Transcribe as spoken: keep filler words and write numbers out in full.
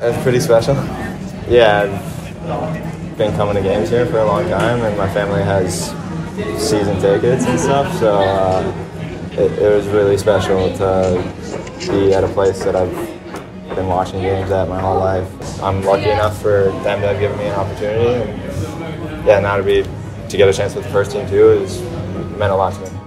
It's pretty special. Yeah, I've been coming to games here for a long time, and my family has season tickets and stuff, so uh, it, it was really special to be at a place that I've been watching games at my whole life. I'm lucky enough for them to have given me an opportunity, and yeah, now to be to get a chance with the first team too is meant a lot to me.